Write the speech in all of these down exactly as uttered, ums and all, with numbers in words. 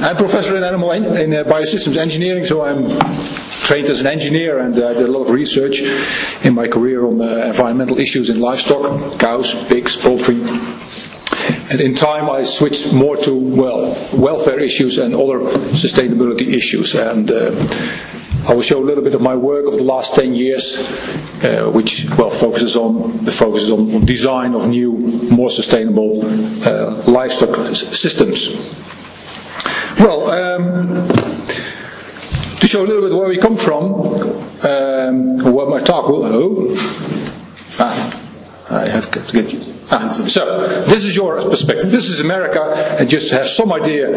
I'm a professor in animal in, in uh, biosystems engineering, so I'm trained as an engineer, and I uh, did a lot of research in my career on uh, environmental issues in livestock, cows, pigs, poultry. And in time I switched more to, well, welfare issues and other sustainability issues. And uh, I will show a little bit of my work of the last ten years, uh, which, well, focuses on focuses on design of new, more sustainable uh, livestock systems. Well, um, to show a little bit where we come from, um, what my talk will... Oh, ah, I have to get you... Ah, so, this is your perspective. This is America, and just to have some idea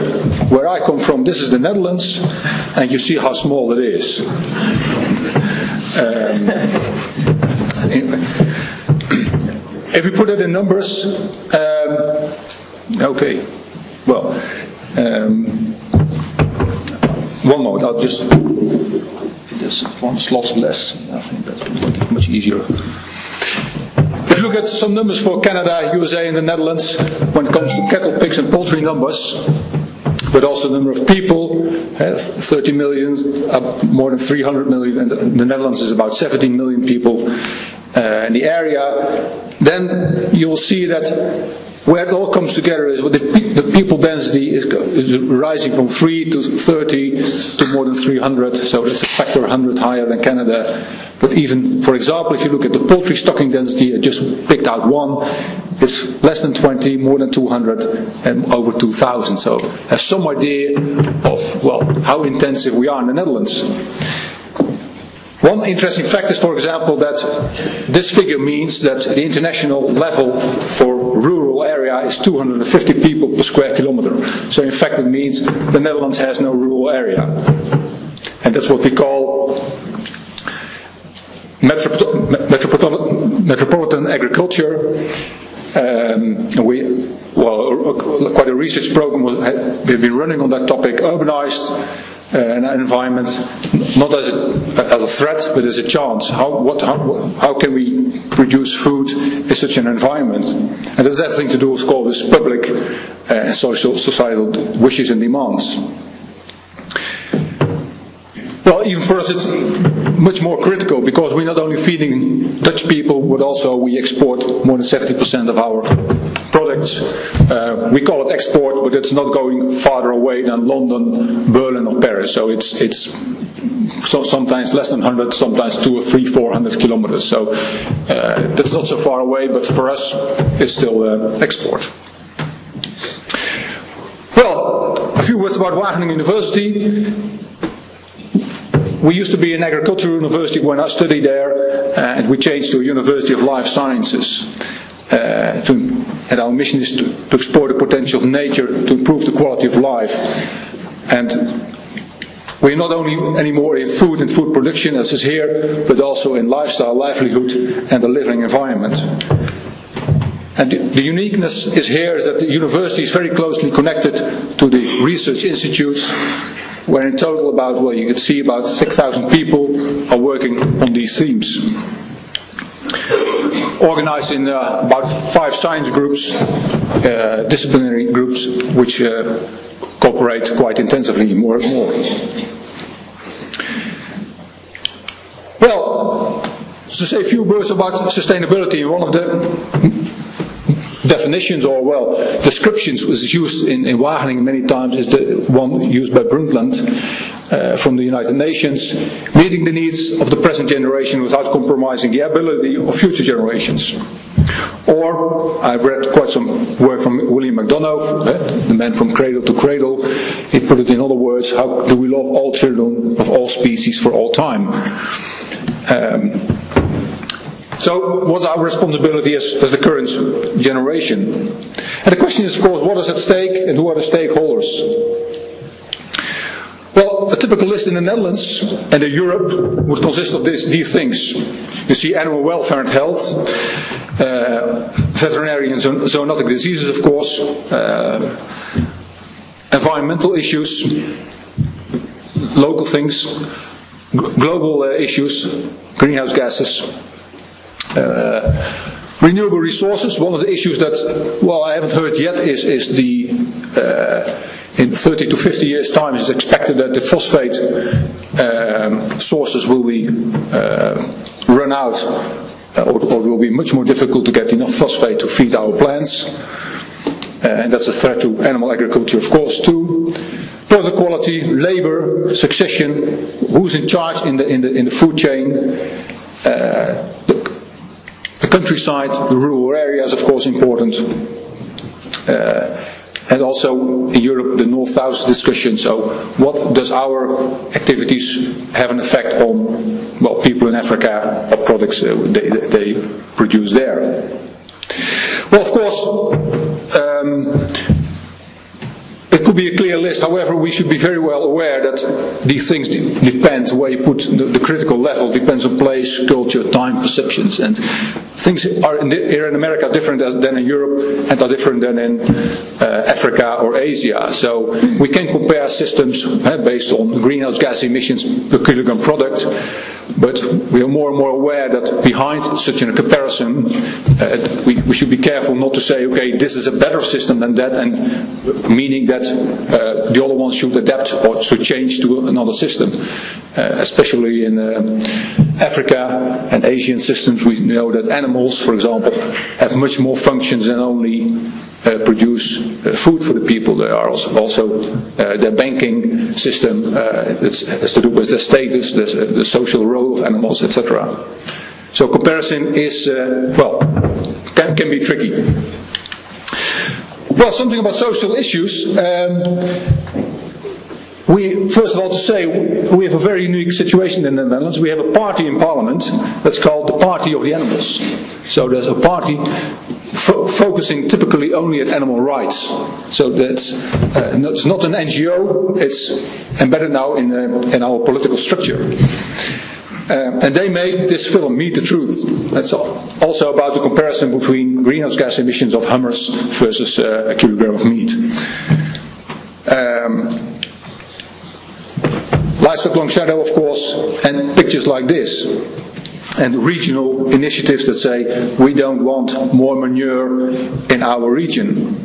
where I come from, this is the Netherlands, and you see how small it is. Um, anyway. If we put it in numbers, um, okay, well, um, one moment, I'll just, just one slot less, I think that will make it much easier. If you look at some numbers for Canada, U S A and the Netherlands, when it comes to cattle, pigs and poultry numbers, but also the number of people, thirty million, up more than three hundred million, and the Netherlands is about seventeen million people uh, in the area, then you will see that where it all comes together is what the, pe the people density is, is rising from three to thirty to more than three hundred, so it's a factor one hundred higher than Canada. But even, for example, if you look at the poultry stocking density, I just picked out one, it's less than twenty, more than two hundred, and over two thousand. So have some idea of, well, how intensive we are in the Netherlands. One interesting fact is, for example, that this figure means that the international level for rural area is two hundred fifty people per square kilometer. So in fact it means the Netherlands has no rural area. And that's what we call metropo metropo metropolitan agriculture. Um, we, well, quite a research program was, we've been running on that topic, urbanized. Uh, an environment, not as a, as a threat, but as a chance. How, what, how, how can we produce food in such an environment? And it has everything to do, of course, with public and uh, social, societal wishes and demands. Well, even for us it's much more critical, because we're not only feeding Dutch people, but also we export more than seventy percent of our products. Uh, we call it export, but it's not going farther away than London, Berlin or Paris. So it's, it's so sometimes less than one hundred, sometimes two or three, four hundred kilometers. So uh, that's not so far away, but for us it's still uh, export. Well, a few words about Wageningen University. We used to be an agricultural university when I studied there, and we changed to a University of Life Sciences. Uh, to, and our mission is to, to explore the potential of nature to improve the quality of life. And we're not only anymore in food and food production, as is here, but also in lifestyle, livelihood, and the living environment. And the uniqueness is here is that the university is very closely connected to the research institutes, where in total about, well, you can see about six thousand people are working on these themes. Organized in uh, about five science groups, uh, disciplinary groups, which uh, cooperate quite intensively more and more. Well, to say a few words about sustainability, one of the definitions or, well, descriptions was used in, in Wageningen many times is the one used by Brundtland uh, from the United Nations, meeting the needs of the present generation without compromising the ability of future generations. Or, I've read quite some work from William McDonough, uh, the man from Cradle to Cradle. He put it in other words, how do we love all children of all species for all time? Um, So, what's our responsibility as, as the current generation? And the question is, of course, what is at stake and who are the stakeholders? Well, a typical list in the Netherlands and in Europe would consist of this, these things. You see animal welfare and health, uh, veterinary and zoonotic diseases, of course, uh, environmental issues, local things, global uh, issues, greenhouse gases. Uh, renewable resources, one of the issues that, well, I haven't heard yet is, is the uh, in thirty to fifty years' time, it's expected that the phosphate um, sources will be uh, run out, uh, or, or will be much more difficult to get enough phosphate to feed our plants. Uh, and that's a threat to animal agriculture, of course, too. Product quality, labor, succession, who's in charge in the, in the, in the food chain, uh, the, the countryside, the rural areas, of course, important. Uh, and also in Europe, the North South discussion. So, what does our activities have an effect on, well, people in Africa, what products uh, they, they produce there? Well, of course, um, it could be a clear list. However, we should be very well aware that these things depend, where you put the, the critical level depends on place, culture, time, perceptions, and things are in, the, here in America different than in Europe, and are different than in uh, Africa or Asia. So we can compare systems uh, based on greenhouse gas emissions per kilogram product, but we are more and more aware that behind such a comparison, uh, we, we should be careful not to say, okay, this is a better system than that, and meaning that uh, the other ones should adapt or should change to another system. Uh, especially in uh, Africa and Asian systems, we know that animals, for example, have much more functions than only uh, produce uh, food for the people. They are also, also uh, their banking system uh, it's, has to do with their status, the, the social role of animals, et cetera. So comparison is, uh, well, can, can be tricky. Well, something about social issues. Um, We, first of all, to say we have a very unique situation in the Netherlands. We have a party in parliament that's called the Party of the Animals. So there's a party fo focusing typically only at animal rights. So that's uh, no, it's not an N G O, it's embedded now in, uh, in our political structure. Uh, and they made this film, Meat the Truth. That's also about the comparison between greenhouse gas emissions of hummers versus uh, a kilogram of meat. Um, Livestock Long Shadow, of course, and pictures like this, and regional initiatives that say we don't want more manure in our region.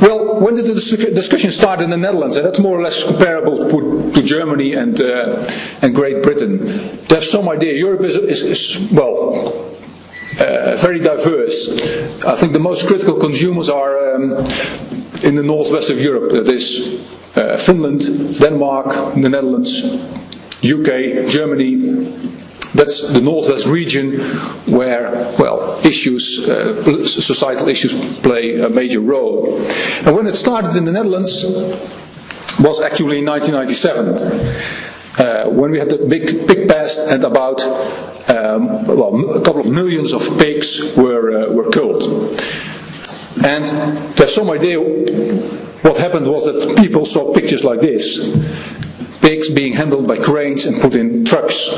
Well, when did the discussion start in the Netherlands? And that's more or less comparable to, to Germany and uh, and Great Britain. To have some idea, Europe is, is, is well. Uh, very diverse. I think the most critical consumers are um, in the northwest of Europe. That is uh, Finland, Denmark, the Netherlands, U K, Germany. That's the northwest region where, well, issues, uh, societal issues play a major role. And when it started in the Netherlands was actually in nineteen ninety-seven. Uh, when we had the big pig pest, and about um, well, a couple of millions of pigs were uh, were killed. And to have some idea, what happened was that people saw pictures like this: pigs being handled by cranes and put in trucks.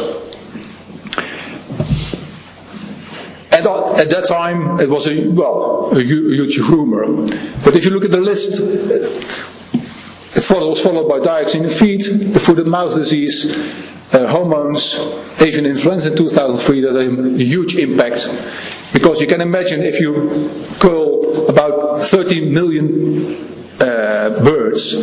At, at that time, it was a well a huge rumor. But if you look at the list. It was followed by diets in the feet, the foot and mouth disease, uh, hormones, avian influenza in two thousand three, that had a huge impact. Because you can imagine if you cull about thirty million uh, birds,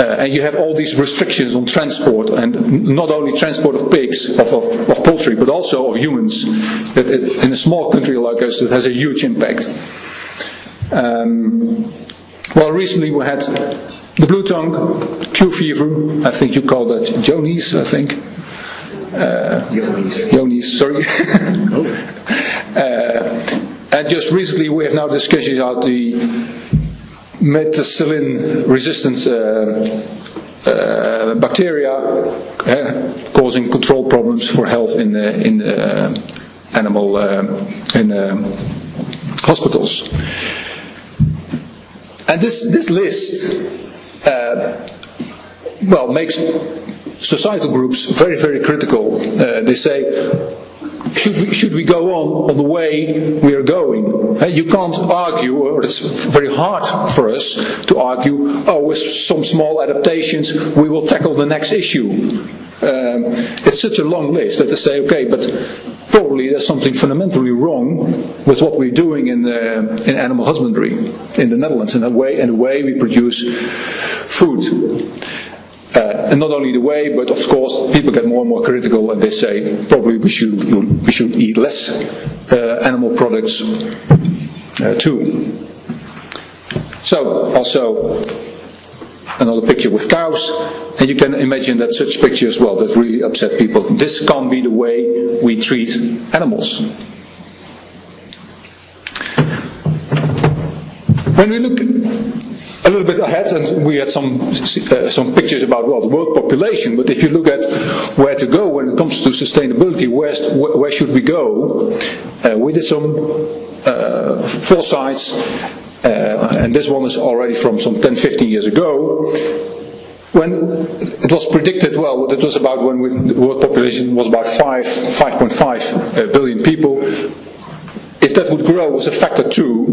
uh, and you have all these restrictions on transport, and not only transport of pigs, of, of, of poultry, but also of humans, that it, in a small country like us, that has a huge impact. Um, well, recently we had the blue tongue, Q fever, I think you call that Jonies, I think. Uh, Jonies. Jonies, sorry. uh, and just recently we have now discussions about the methicillin resistant uh, uh, bacteria uh, causing control problems for health in, uh, in uh, animal uh, in, uh, hospitals. And this, this list, Uh, well, makes societal groups very, very critical. Uh, they say, should we, should we go on on the way we are going? Uh, you can't argue, or it's very hard for us to argue, oh, with some small adaptations, we will tackle the next issue. Um, it's such a long list that they say, okay, but probably there's something fundamentally wrong with what we're doing in, the, in animal husbandry in the Netherlands, in the way, in the way we produce food. Uh, and not only the way, but of course people get more and more critical and they say probably we should, we should eat less uh, animal products uh, too. So, also another picture with cows, and you can imagine that such pictures, well, that really upset people. This can't be the way we treat animals. When we look a little bit ahead, and we had some uh, some pictures about, well, the world population, but if you look at where to go when it comes to sustainability, where, where should we go? Uh, we did some uh, foresights. Uh, and this one is already from some ten, fifteen years ago, when it was predicted, well, it was about when we, the world population was about five, five point five uh, billion people. If that would grow as a factor two,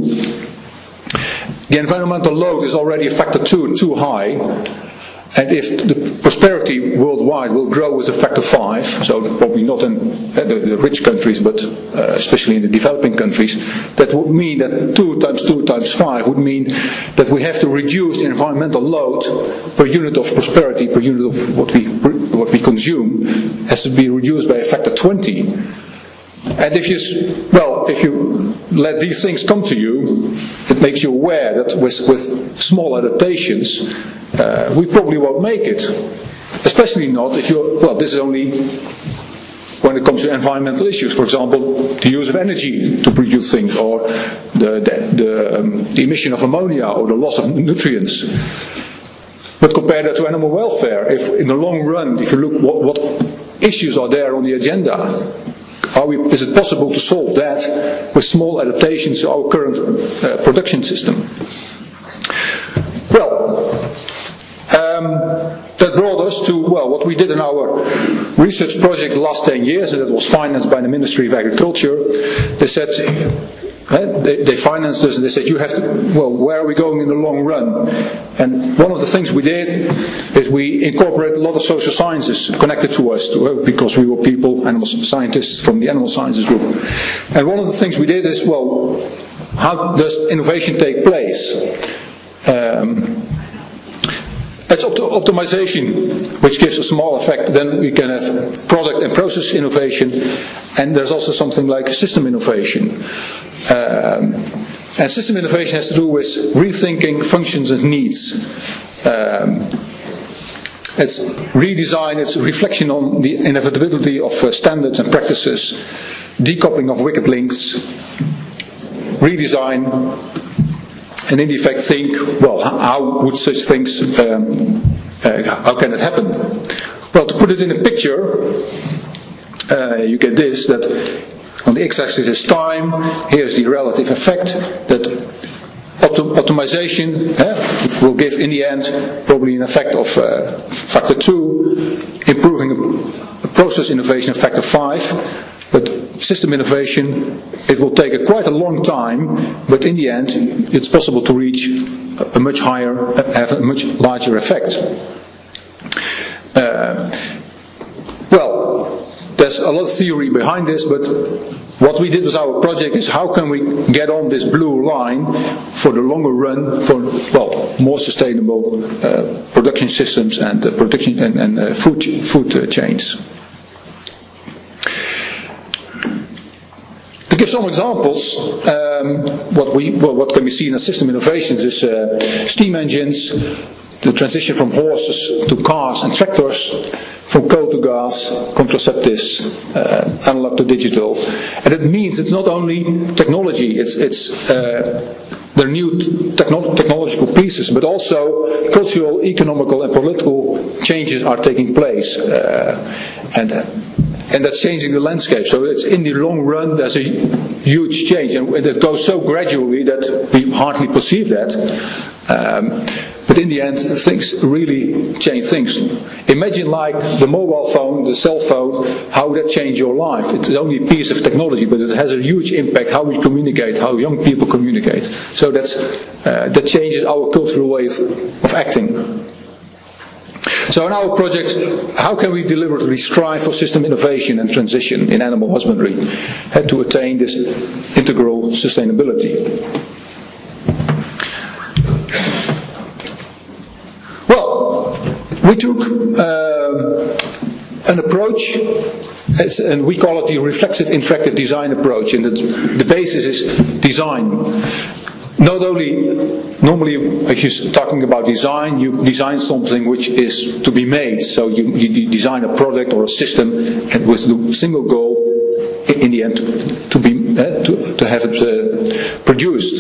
the environmental load is already a factor two, too high. And if the prosperity worldwide will grow as a factor five, so probably not in the rich countries, but especially in the developing countries, that would mean that two times two times five would mean that we have to reduce the environmental load per unit of prosperity, per unit of what we, what we consume, has to be reduced by a factor twenty. And if you, well, if you let these things come to you, it makes you aware that with, with small adaptations, Uh, we probably won't make it, especially not if you're, well, this is only when it comes to environmental issues, for example, the use of energy to produce things, or the, the, the, um, the emission of ammonia, or the loss of nutrients. But compare that to animal welfare. If in the long run, if you look what, what issues are there on the agenda, are we, is it possible to solve that with small adaptations to our current uh, production system? Um, that brought us to, well, what we did in our research project the last ten years, and that was financed by the Ministry of Agriculture. They said, eh, they, they financed us, and they said, you have to, well, where are we going in the long run? And one of the things we did is we incorporated a lot of social sciences connected to us, to, uh, because we were people, animal scientists from the animal sciences group. And one of the things we did is, well, how does innovation take place? Um, It's optimization, which gives a small effect. Then we can have product and process innovation, and there's also something like system innovation. Um, and system innovation has to do with rethinking functions and needs. Um, it's redesign, it's reflection on the inevitability of uh, standards and practices, decoupling of wicked links, redesign. And in effect think, well, how would such things, um, uh, how can it happen? Well, to put it in a picture, uh, you get this, that on the x-axis is time, here's the relative effect, that optim optimization eh, will give in the end probably an effect of uh, factor two, improving a process innovation of factor five, but system innovation, it will take a quite a long time, but in the end, it's possible to reach a much higher, have a much larger effect. Uh, well, there's a lot of theory behind this, but what we did with our project is how can we get on this blue line for the longer run for, well, more sustainable uh, production systems and uh, production and, and uh, food food uh, chains. To give some examples, um, what, we, well, what can be seen as system innovations is uh, steam engines, the transition from horses to cars and tractors, from coal to gas, contraceptives, uh, analog to digital. And it means it's not only technology, it's, it's uh, the new techno technological pieces, but also cultural, economical and political changes are taking place. Uh, and uh, And that's changing the landscape. So it's in the long run, there's a huge change. And it goes so gradually that we hardly perceive that. Um, but in the end, things really change things. Imagine like the mobile phone, the cell phone, how that changed your life. It's only a piece of technology, but it has a huge impact how we communicate, how young people communicate. So that's, uh, that changes our cultural way of acting. So in our project, how can we deliberately strive for system innovation and transition in animal husbandry to attain this integral sustainability? Well, we took uh, an approach, It's, and we call it the reflexive interactive design approach, and the, the basis is design. Not only, normally if you're talking about design, you design something which is to be made, so you, you design a product or a system and with the single goal in the end to, to, be, uh, to, to have it uh, produced.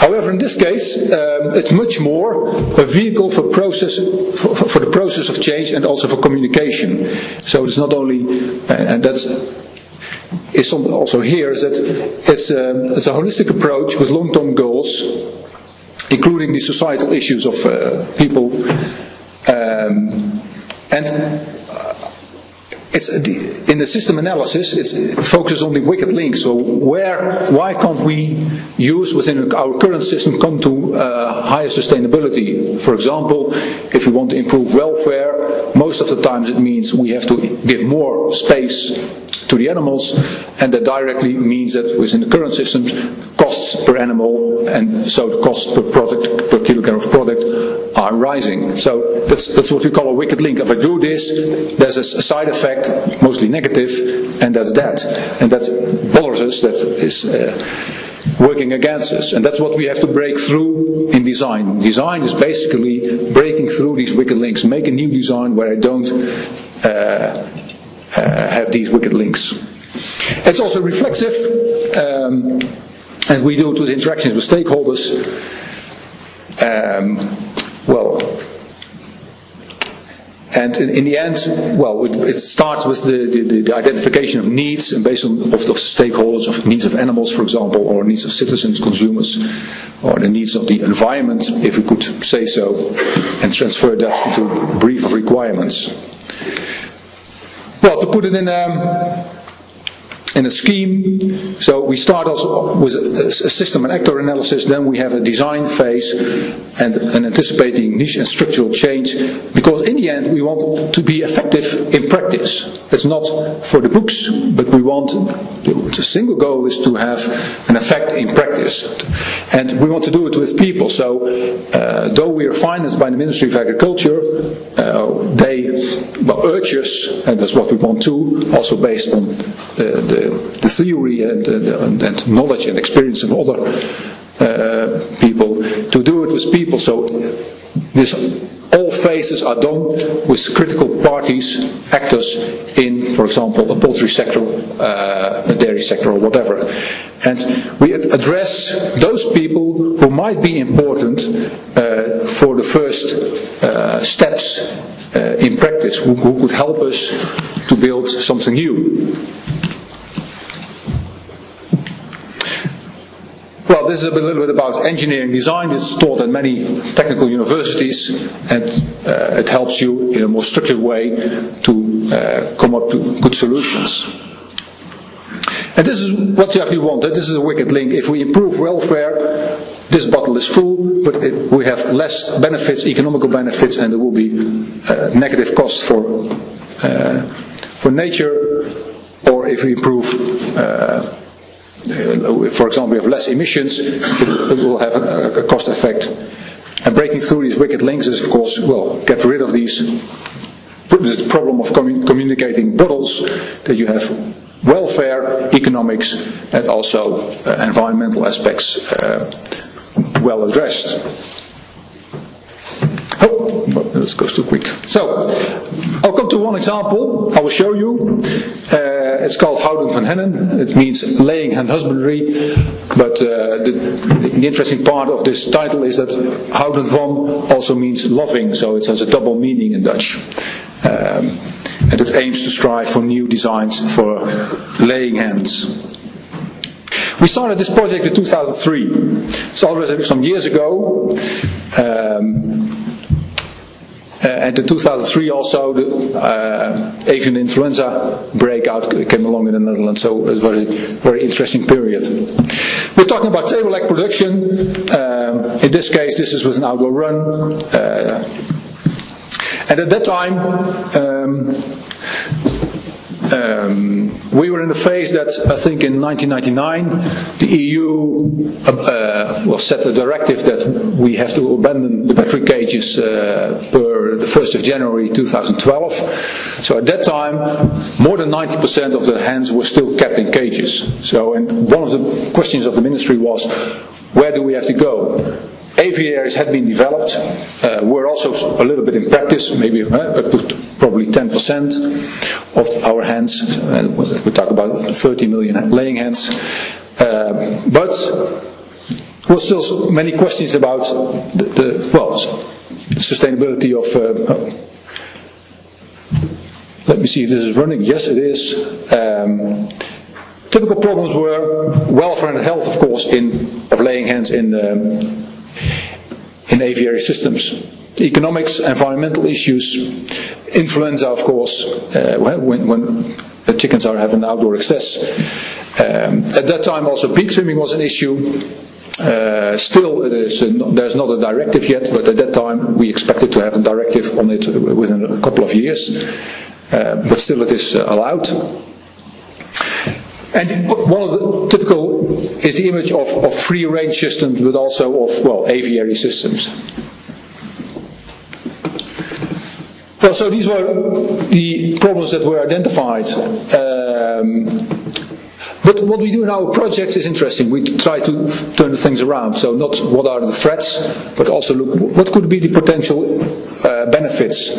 However, in this case, um, it's much more a vehicle for, process, for, for the process of change and also for communication. So it's not only, and that's is also here, is that it's a, it's a holistic approach with long-term goals, including the societal issues of uh, people, um, and. It's in the system analysis, it's, it focuses on the wicked links. So where, why can't we use within our current system come to uh, higher sustainability? For example, if we want to improve welfare, most of the times it means we have to give more space to the animals, and that directly means that within the current system, costs per animal and so the costs per product, per kilogram of product, are rising. So that's, that's what we call a wicked link. If I do this, there's a side effect, mostly negative, and that's that. And that bothers us, that is uh, working against us. And that's what we have to break through in design. Design is basically breaking through these wicked links, make a new design where I don't uh, Uh, have these wicked links. It's also reflexive, um, and we do it with interactions with stakeholders. Um, well, and in, in the end, well, it, it starts with the, the, the identification of needs, and based on of, of stakeholders, of needs of animals, for example, or needs of citizens, consumers, or the needs of the environment, if we could say so, and transfer that into a brief of requirements. Well, to put it in a, in a scheme, so we start also with a, a system and actor analysis, then we have a design phase and, and anticipating niche and structural change, because in the end we want to be effective in practice. It's not for the books, but we want, the single goal is to have an effect in practice. And we want to do it with people, so uh, though we are financed by the Ministry of Agriculture, uh, they... Well, urge us, and that's what we want to, also based on uh, the, the theory and, uh, and, and knowledge and experience of other uh, people, to do it with people. So this, all phases are done with critical parties, actors in, for example, the poultry sector, uh, the dairy sector, or whatever. And we address those people who might be important uh, for the first uh, steps Uh, in practice, who, who could help us to build something new. Well, this is a little bit about engineering design. It's taught at many technical universities, and uh, it helps you in a more structured way to uh, come up with good solutions. And this is what you actually want. This is a wicked link. If we improve welfare, this bottle is full, but it, we have less benefits, economical benefits, and there will be uh, negative costs for uh, for nature. Or if we improve, uh, for example, we have less emissions, it, it will have a, a cost effect. And breaking through these wicked links is, of course, well, get rid of these. This problem of commun- communicating bottles that you have. Welfare, economics, and also uh, environmental aspects uh, well addressed. Oh, this goes too quick. So, I'll come to one example I will show you. Uh, it's called Houden van Hennen. It means laying and husbandry. But uh, the, the interesting part of this title is that Houden van also means loving, so it has a double meaning in Dutch. Um, and it aims to strive for new designs for laying hens. We started this project in two thousand three, it's already some years ago, um, and in two thousand three also the uh, avian influenza breakout came along in the Netherlands, so it was a very interesting period. We're talking about table egg production. Um, in this case this is with an outdoor run. Uh, And at that time, um, um, we were in a phase that, I think in nineteen ninety-nine, the E U uh, well, set a directive that we have to abandon the battery cages uh, per the first of January two thousand twelve. So at that time, more than ninety percent of the hens were still kept in cages. So, and one of the questions of the ministry was, where do we have to go? Aviaries had been developed, uh, were also a little bit in practice, maybe uh, probably ten percent of our hens, and we talk about thirty million laying hens, uh, but there were still many questions about the, the well, the sustainability of, uh, let me see if this is running, yes it is. Um, typical problems were welfare and health, of course, in of laying hens in um, in aviary systems. Economics, environmental issues, influenza, of course, uh, when, when the chickens are having outdoor excess. Um, at that time also beak trimming was an issue. Uh, still, it is a, there's not a directive yet, but at that time we expected to have a directive on it within a couple of years. Uh, but still it is allowed. And one of the typical is the image of, of free-range systems, but also of, well, aviary systems. Well, so these were the problems that were identified. Um, but what we do in our projects is interesting. We try to turn the things around. So not what are the threats, but also look what could be the potential uh, benefits.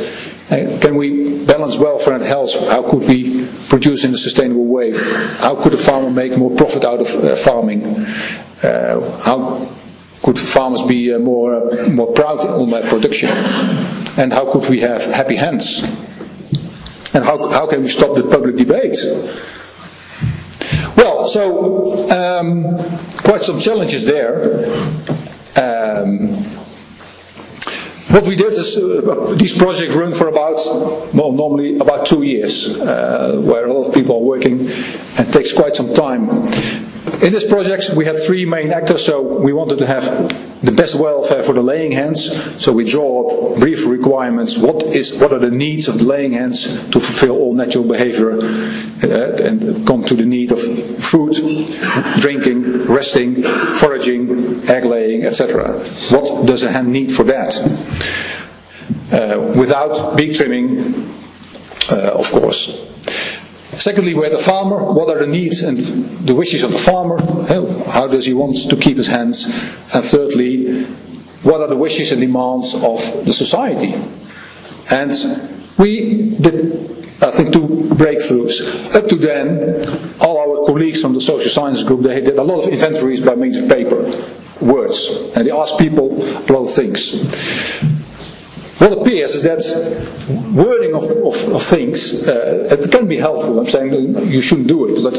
Uh, can we balance welfare and health? How could we produce in a sustainable way? How could a farmer make more profit out of uh, farming? Uh, how could farmers be uh, more uh, more proud on their production? And how could we have happy hens? And how, how can we stop the public debate? Well, so um, quite some challenges there. Um, What we did is uh, these projects run for about, well, normally about two years, uh, where a lot of people are working, and takes quite some time. In this project, we had three main actors, so we wanted to have the best welfare for the laying hens. So we draw up brief requirements. What is, what are the needs of the laying hens to fulfill all natural behavior uh, and come to the need of food, drinking, resting, foraging, egg laying, et cetera. What does a hen need for that? Uh, without beak trimming, uh, of course. Secondly, where the farmer, what are the needs and the wishes of the farmer? How does he want to keep his hands? And thirdly, what are the wishes and demands of the society? And we did, I think, two breakthroughs. Up to then, all our colleagues from the social science group, they did a lot of inventories by means of paper, words, and they asked people a lot of things. What appears is that wording of, of, of things, uh, it can be helpful. I'm saying you shouldn't do it, but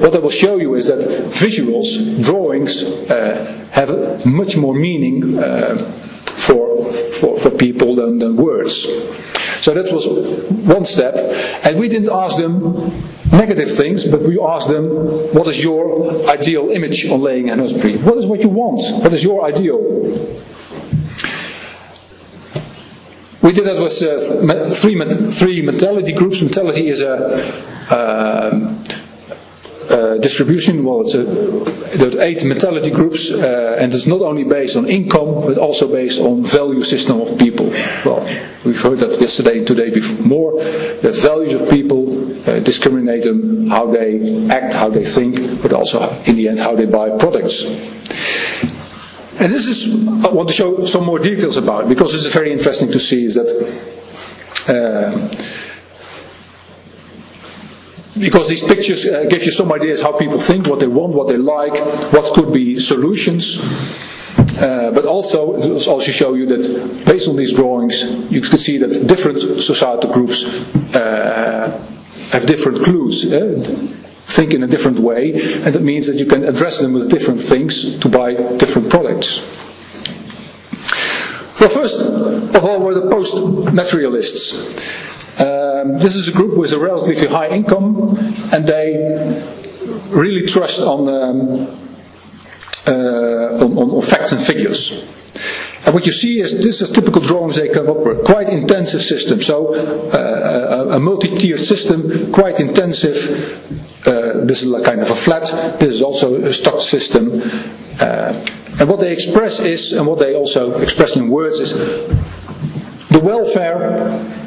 what I will show you is that visuals, drawings, uh, have much more meaning uh, for, for, for people than, than words. So that was one step, and we didn't ask them negative things, but we asked them, what is your ideal image on laying and husbandry? What is what you want? What is your ideal? We did that with uh, three, three mentality groups. Mentality is a uh, uh, distribution, well, it's a, there are eight mentality groups, uh, and it's not only based on income, but also based on value system of people. Well, we've heard that yesterday and today before more, the values of people uh, discriminate them, how they act, how they think, but also in the end how they buy products. And this is, I want to show some more details about, because it's very interesting to see, is that, uh, because these pictures uh, give you some ideas how people think, what they want, what they like, what could be solutions, uh, but also, it will also show you that based on these drawings, you can see that different societal groups uh, have different clues. Uh, think in a different way, and that means that you can address them with different things to buy different products. Well, first of all were the post-materialists. Um, this is a group with a relatively high income, and they really trust on, um, uh, on, on facts and figures. And what you see is, this is typical drawings they come up with, quite intensive system. So uh, a, a multi-tiered system, quite intensive. Uh, this is kind of a flat, this is also a stocked system. Uh, and what they express is, and what they also express in words is, the welfare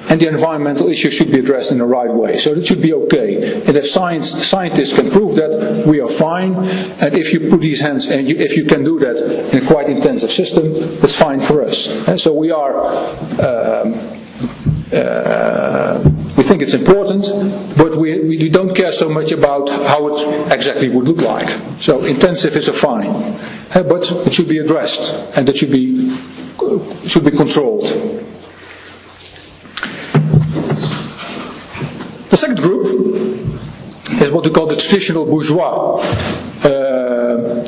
and the environmental issues should be addressed in the right way. So it should be okay. And if science, scientists can prove that, we are fine. And if you put these hands, and you, if you can do that in a quite intensive system, that's fine for us. And so we are, um, uh, we think it's important, but we, we don't care so much about how it exactly would look like. So intensive is a fine, uh, but it should be addressed, and it should be, should be controlled. The second group is what we call the traditional bourgeois. Uh,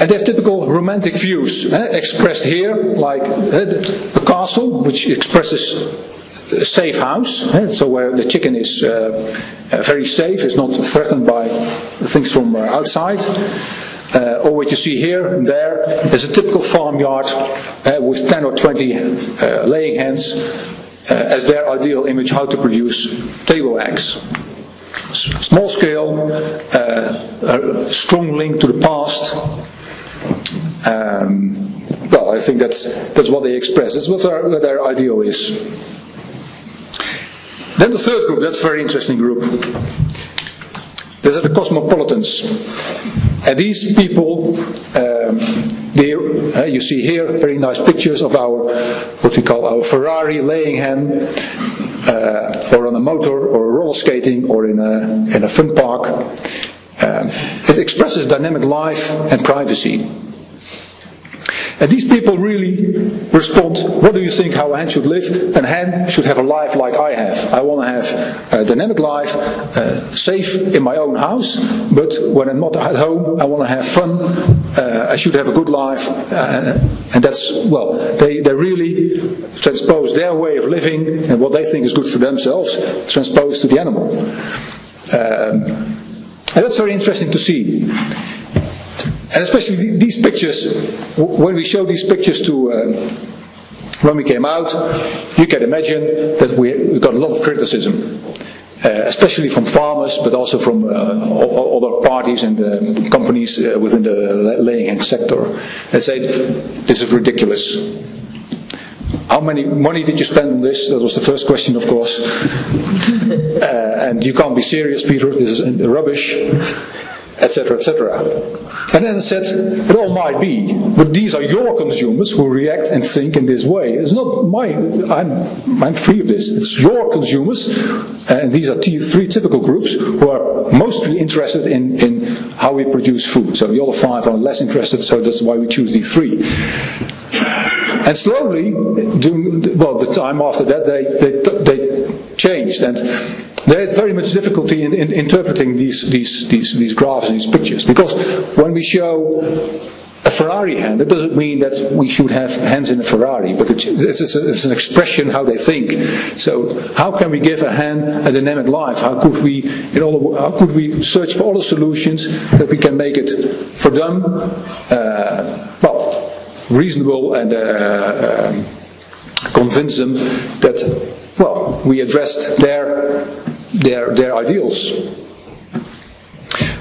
and they have typical romantic views eh, expressed here, like eh, the castle, which expresses a safe house, eh, so where the chicken is uh, very safe, is not threatened by things from uh, outside. Uh, or what you see here and there is a typical farmyard eh, with ten or twenty uh, laying hens, Uh, as their ideal image how to produce table eggs. S- small scale, uh, a strong link to the past. Um, well, I think that's that's what they express. That's what their, what their ideal is. Then the third group, that's a very interesting group. These are the cosmopolitans. And these people, um, they, uh, you see here very nice pictures of our, what we call our Ferrari laying hen, uh, or on a motor, or roller skating, or in a, in a fun park. Um, it expresses dynamic life and privacy. And these people really respond, what do you think how a hen should live? A hen should have a life like I have. I want to have a dynamic life, uh, safe in my own house, but when I'm not at home, I want to have fun, uh, I should have a good life. Uh, and that's, well, they, they really transpose their way of living and what they think is good for themselves, transpose to the animal. Um, and that's very interesting to see. And especially these pictures, when we show these pictures to, um, when we came out, you can imagine that we, we got a lot of criticism, uh, especially from farmers, but also from uh, other parties and uh, companies uh, within the laying hen sector. They say, this is ridiculous. How many money did you spend on this? That was the first question, of course. uh, and you can't be serious, Peter, this is rubbish, et cetera, et cetera. And then it said, it all might be, but these are your consumers who react and think in this way. It's not my, I'm, I'm free of this. It's your consumers, and these are t- three typical groups who are mostly interested in, in how we produce food. So the other five are less interested, so that's why we choose these three. And slowly, during, well, the time after that, they, they, they changed. And they had very much difficulty in, in interpreting these, these, these, these graphs and these pictures, because when we show a Ferrari hen, that doesn't mean that we should have hens in a Ferrari, but it's, it's, a, it's an expression how they think. So how can we give a hen a dynamic life? How could we, in all, how could we search for other solutions that we can make it for them, uh, well, reasonable and uh, um, convince them that, well, we addressed their their their ideals.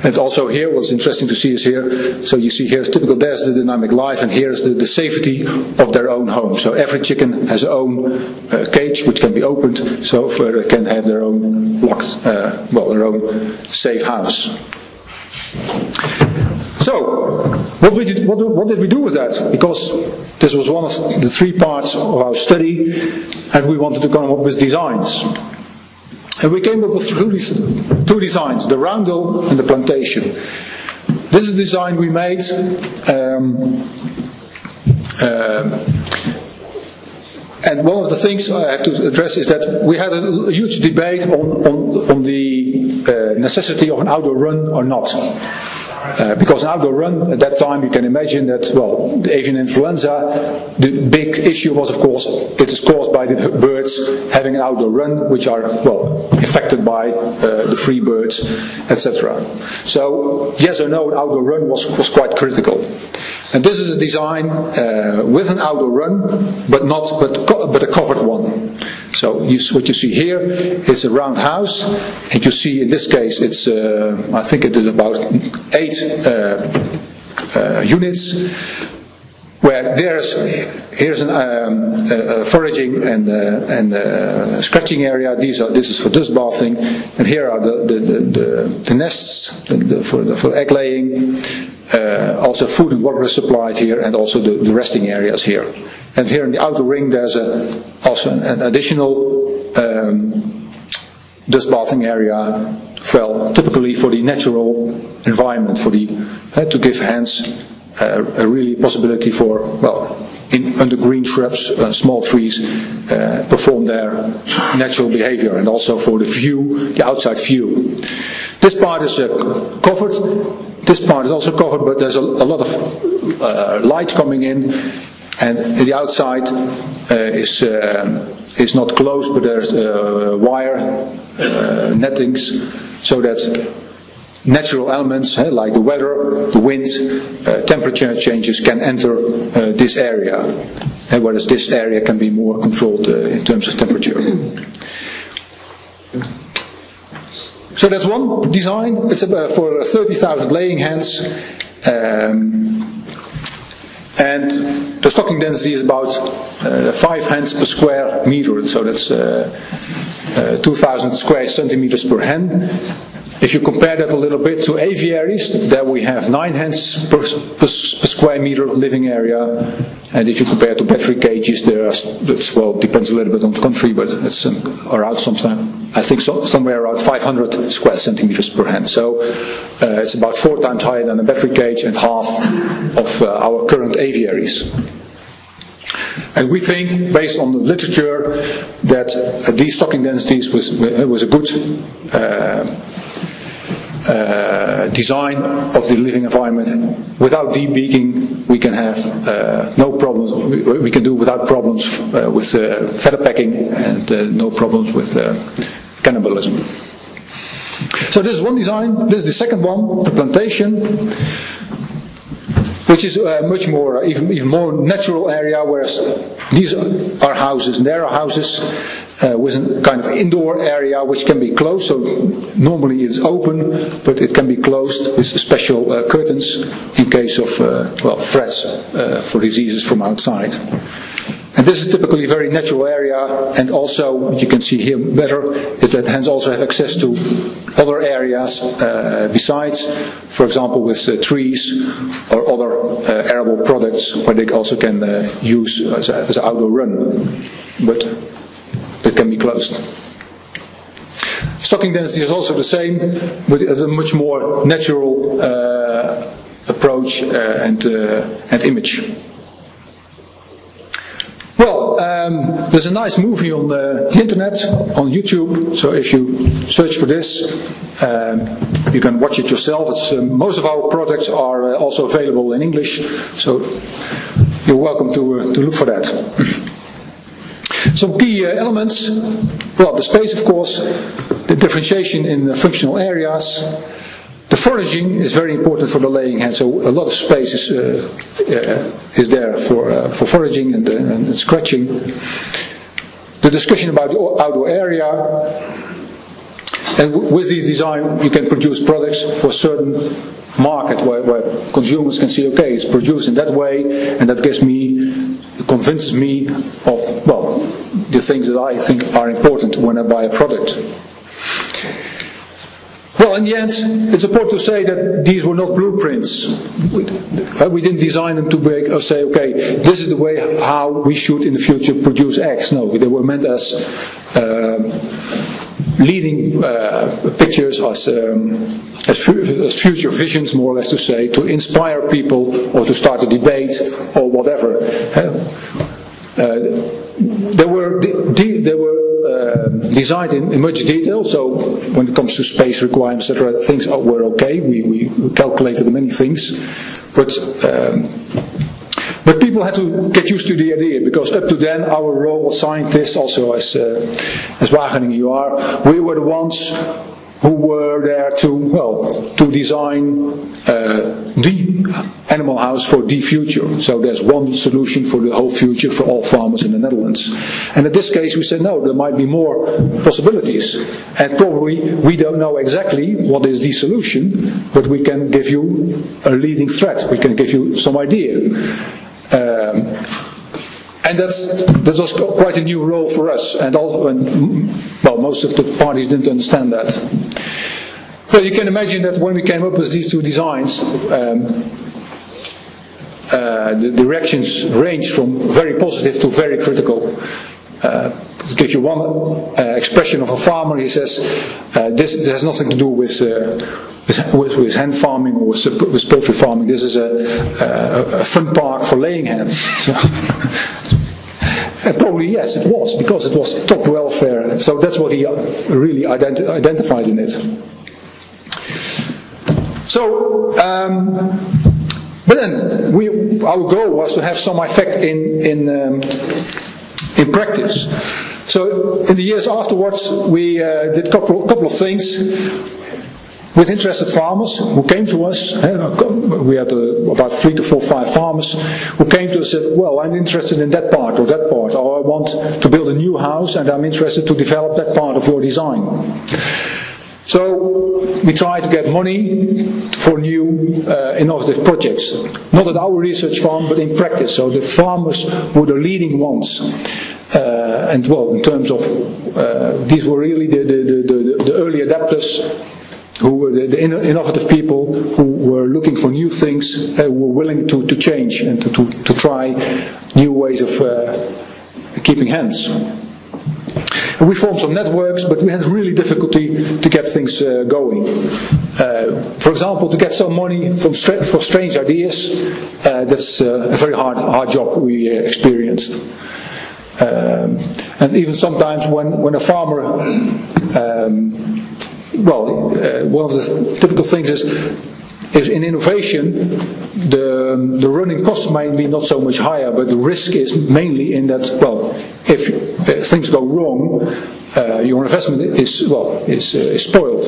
And also here, what's interesting to see is here, so you see here is typical, there's the dynamic life, and here's the, the safety of their own home. So every chicken has its own uh, cage, which can be opened, so they can have their own locked, uh, well, their own safe house. So, what, we did, what, what did we do with that? Because this was one of the three parts of our study, and we wanted to come up with designs. And we came up with two designs, the roundel and the plantation. This is the design we made. Um, uh, And one of the things I have to address is that we had a, a huge debate on, on, on the uh, necessity of an outdoor run or not. Uh, because an outdoor run, at that time, you can imagine that, well, the avian influenza, the big issue was, of course, it is caused by the birds having an outdoor run, which are, well, infected by uh, the free birds, et cetera. So, yes or no, an outdoor run was, was quite critical. And this is a design uh, with an outdoor run, but not but co but a covered one. So you, what you see here is a round house, and you see in this case it's uh, I think it is about eight uh, uh, units. Where there's here's an um, uh, foraging and uh, and uh, scratching area. These are this is for dust bathing, and here are the the the, the, the nests the, the, for the, for egg laying. Uh, also, food and water is supplied here, and also the, the resting areas here. And here in the outer ring, there's a, also an, an additional um, dust bathing area. Well, typically for the natural environment, for the uh, to give hands. Uh, a really possibility for, well, in, under green shrubs, uh, small trees, uh, perform their natural behavior, and also for the view, the outside view. This part is uh, covered, this part is also covered, but there's a, a lot of uh, light coming in, and the outside uh, is, uh, is not closed, but there's uh, wire, uh, nettings, so that natural elements eh, like the weather, the wind, uh, temperature changes can enter uh, this area, and whereas this area can be more controlled uh, in terms of temperature. So that's one design. It's about for thirty thousand laying hens, um, and the stocking density is about uh, five hens per square meter. So that's uh, uh, two thousand square centimeters per hen. If you compare that a little bit to aviaries, there we have nine hens per, per, per square meter living area, and if you compare to battery cages, there are, well, depends a little bit on the country, but it's um, around something, I think so, somewhere around five hundred square centimeters per hen. So uh, it's about four times higher than a battery cage and half of uh, our current aviaries. And we think, based on the literature, that uh, these stocking densities was, was a good Uh, Uh, design of the living environment. Without debeaking, we can have uh, no problems. We, we can do without problems uh, with uh, feather pecking, and uh, no problems with uh, cannibalism. So this is one design. This is the second one, the plantation, which is uh, much more, uh, even, even more natural area, whereas these are houses and there are houses. Uh, with a kind of indoor area which can be closed, so normally it's open, but it can be closed with special uh, curtains in case of uh, well, threats uh, for diseases from outside. And this is typically a very natural area, and also, you can see here better, is that hens also have access to other areas uh, besides, for example, with uh, trees or other uh, arable products where they also can uh, use as an outdoor run. But that can be closed. Stocking density is also the same, but it's a much more natural uh, approach uh, and, uh, and image. Well, um, there's a nice movie on the internet, on YouTube, so if you search for this, um, you can watch it yourself. It's, uh, most of our products are uh, also available in English, so you're welcome to, uh, to look for that. Some key uh, elements, well, the space of course, the differentiation in the functional areas, the foraging is very important for the laying hens, so a lot of space is, uh, uh, is there for, uh, for foraging and, uh, and scratching. The discussion about the outdoor area, and w with this design you can produce products for certain market where, where consumers can see, okay, it's produced in that way, and that gives me, convinces me of, well, the things that I think are important when I buy a product. Well, in the end, it's important to say that these were not blueprints. We didn't design them to make or say, okay, this is the way how we should in the future produce eggs. No, they were meant as uh, leading uh, pictures, as, um, as, fu as future visions, more or less, to say, to inspire people or to start a debate or whatever. Uh, uh, they were, de de they were uh, designed in, in much detail, so when it comes to space requirements, et cetera, things were okay. We, we calculated many things, but um, but people had to get used to the idea, because up to then our role as scientists, also as, uh, as Wageningen U R, we were the ones who were there to, well, to design uh, the animal house for the future. So there's one solution for the whole future for all farmers in the Netherlands. And in this case we said, no, there might be more possibilities. And probably we don't know exactly what is the solution, but we can give you a leading thread. We can give you some idea. Um, and that's, that was quite a new role for us. And, also, and well, most of the parties didn't understand that. Well, you can imagine that when we came up with these two designs, um, uh, the, the reactions ranged from very positive to very critical. Uh, to give you one uh, expression of a farmer, he says, uh, this, this has nothing to do with... Uh, With, with hen farming or with, with poultry farming. This is a, a, a fun park for laying hens. So and probably yes, it was, because it was top welfare. So that's what he really identi identified in it. So, um, but then we, our goal was to have some effect in in um, in practice. So in the years afterwards, we uh, did a couple, couple of things with interested farmers who came to us. We had uh, about three to four, five farmers who came to us and said, well, I'm interested in that part or that part, or I want to build a new house and I'm interested to develop that part of your design. So we try to get money for new uh, innovative projects, not at our research farm but in practice. So the farmers were the leading ones. Uh, and well, in terms of, uh, these were really the, the, the, the, the early adapters, who were the, the innovative people who were looking for new things, uh, were willing to, to change and to, to, to try new ways of uh, keeping hens. We formed some networks, but we had really difficulty to get things uh, going. Uh, for example, to get some money from stra for strange ideas, uh, that's uh, a very hard, hard job we uh, experienced. Um, and even sometimes when, when a farmer... Um, Well, uh, one of the typical things is, is in innovation, the, the running costs might be not so much higher, but the risk is mainly in that, well, if, if things go wrong, uh, your investment is, well, is, uh, is spoiled.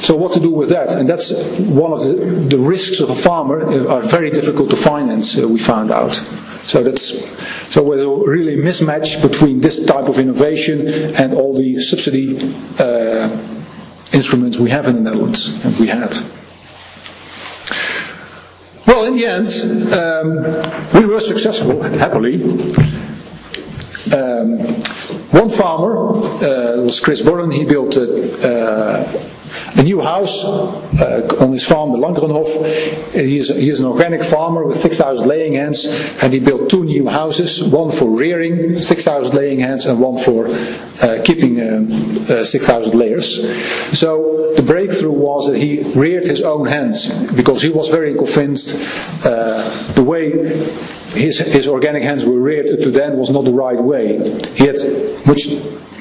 So what to do with that? And that's one of the, the risks of a farmer are very difficult to finance, uh, we found out. So that's so there's a really mismatch between this type of innovation and all the subsidy uh, instruments we have in the Netherlands, and we had. Well, in the end, um, we were successful, happily. Um, one farmer, uh, was Chris Boren, he built a, uh, a new house uh, on his farm, the Langenhof. He is, he is an organic farmer with six thousand laying hens, and he built two new houses, one for rearing six thousand laying hens and one for uh, keeping um, uh, six thousand layers. So the breakthrough was that he reared his own hens, because he was very convinced uh, the way his, his organic hens were reared up to then was not the right way. He had much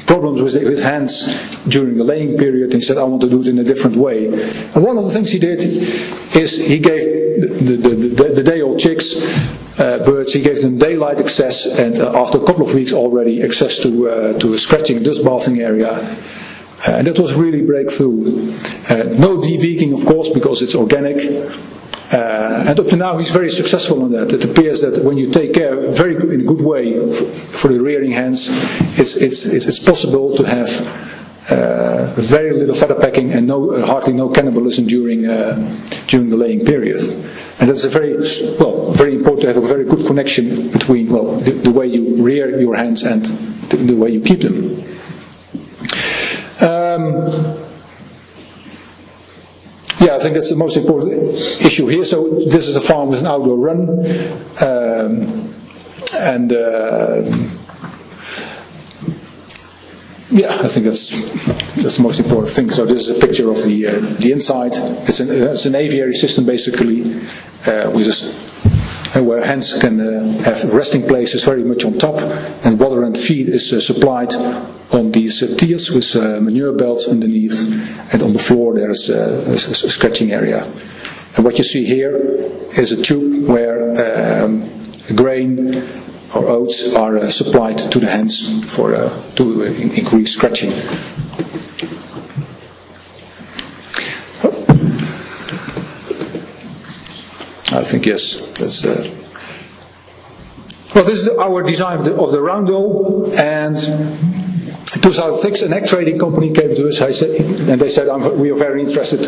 problems with his hands during the laying period, and he said, I want to do it in a different way. And one of the things he did is he gave the, the, the, the day-old chicks, uh, birds, he gave them daylight access, and uh, after a couple of weeks already, access to, uh, to a scratching, dust bathing area. Uh, and that was really breakthrough. Uh, no debeaking, of course, because it's organic. Uh, and up to now he's very successful on that. It appears that when you take care very good, in a good way for the rearing hens, it's, it's, it's, it's possible to have uh, very little feather pecking and no, uh, hardly no cannibalism during, uh, during the laying period. And that's a very, well, very important to have a very good connection between, well, the, the way you rear your hens and the, the way you keep them. Um, Yeah, I think that's the most important issue here. So this is a farm with an outdoor run, um, and uh, yeah, I think that's that's the most important thing. So this is a picture of the uh, the inside. It's an it's an aviary system basically, uh, with a, where hens can uh, have resting places very much on top, and water and feed is uh, supplied on these uh, tiers with uh, manure belts underneath, and on the floor there's uh, a, a scratching area. And what you see here is a tube where um, grain or oats are uh, supplied to the hens for, uh, to uh, increase scratching. think, yes, that's that. Well, this is the, our design of the, of the roundel, and in two thousand six an egg trading company came to us, I said, and they said, I'm, we are very interested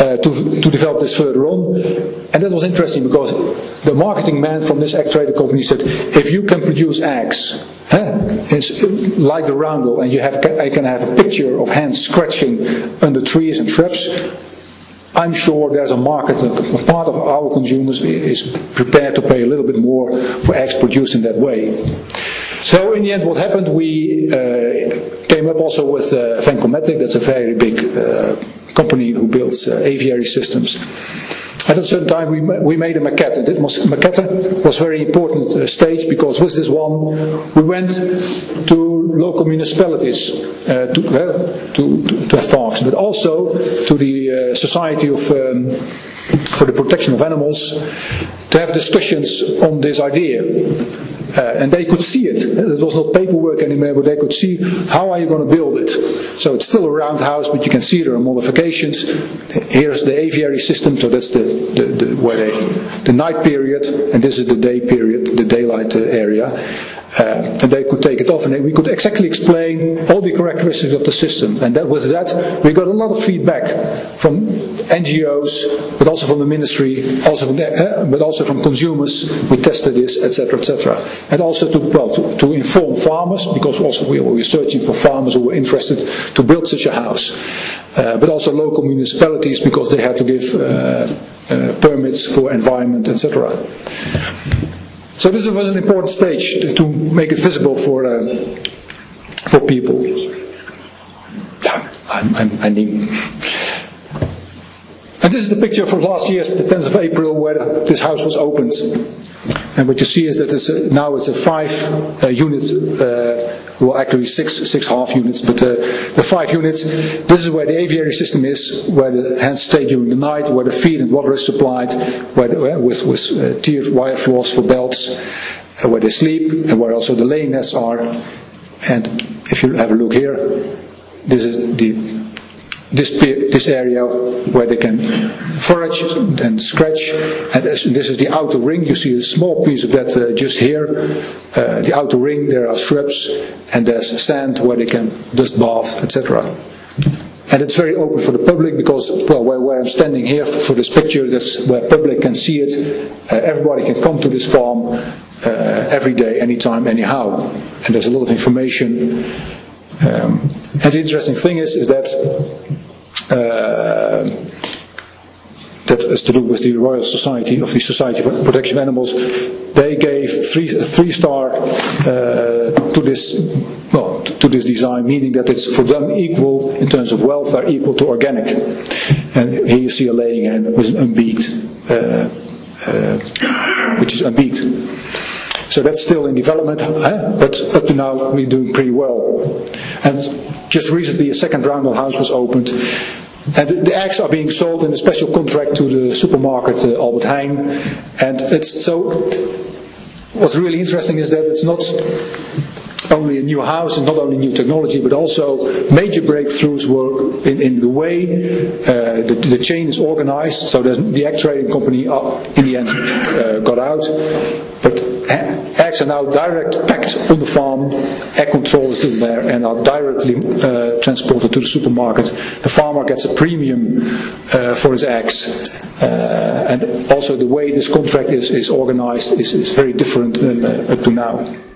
uh, to, to develop this further on. And that was interesting because the marketing man from this egg trading company said, if you can produce eggs, huh, it's like the roundel, and you have, I can have a picture of hands scratching under trees and shrubs, I'm sure there's a market. Part of our consumers is prepared to pay a little bit more for eggs produced in that way. So in the end, what happened, we uh, came up also with uh, Vancomatic. That's a very big uh, company who builds uh, aviary systems. At a certain time, we, ma we made a maquette. And that was, maquette was very important uh, stage, because with this one, we went to local municipalities uh, to, uh, to, to, to have talks, but also to the uh, Society of, um, for the Protection of Animals, to have discussions on this idea. Uh, and they could see it. It was not paperwork anymore, but they could see how are you going to build it. So it's still a round house, but you can see there are modifications. Here's the aviary system, so that's the, the, the, where they, the night period, and this is the day period, the daylight uh, area. Uh, and they could take it off, and we could exactly explain all the characteristics of the system. And that was that. We got a lot of feedback from N G Os, but also from the ministry, also from the, uh, but also from consumers. We tested this, et cetera, et cetera, and also to, well, to to inform farmers, because also we were searching for farmers who were interested to build such a house, uh, but also local municipalities, because they had to give uh, uh, permits for environment, et cetera. So this was an important stage to, to make it visible for uh, for people. Yeah, I'm, I'm, I mean. And this is the picture from last year, the tenth of April, where this house was opened. And what you see is that it's a, now it's a five uh, unit, uh, well actually six, six half units, but uh, the five units, this is where the aviary system is, where the hens stay during the night, where the feed and water is supplied, where the, uh, with, with uh, tiered wire floors for belts, uh, where they sleep, and where also the laying nests are. And if you have a look here, this is the This, this area where they can forage and scratch, and this, this is the outer ring. You see a small piece of that uh, just here. Uh, the outer ring, there are shrubs, and there's sand where they can dust bath, et cetera. And it's very open for the public, because well, where, where I'm standing here for, for this picture, that's where public can see it. Uh, everybody can come to this farm uh, every day, anytime, anyhow, and there's a lot of information. Um, and the interesting thing is, is that uh, that has to do with the Royal Society of the Society for the Protection of Animals. They gave three three star uh, to this well to this design, meaning that it's for them equal in terms of welfare, equal to organic. And here you see a laying hen with an unbeaked, uh, uh, which is unbeaked. So that's still in development, eh? But up to now we're doing pretty well. And just recently a second roundel house was opened. And the, the eggs are being sold in a special contract to the supermarket uh, Albert Heijn. And it's, so what's really interesting is that it's not only a new house and not only new technology, but also major breakthroughs were in, in the way uh, the, the chain is organized. So the egg trading company in the end uh, got out, but eggs are now direct packed on the farm, egg control is still there, and are directly uh, transported to the supermarket. The farmer gets a premium uh, for his eggs, uh, and also the way this contract is, is organized is, is very different than uh, up to now.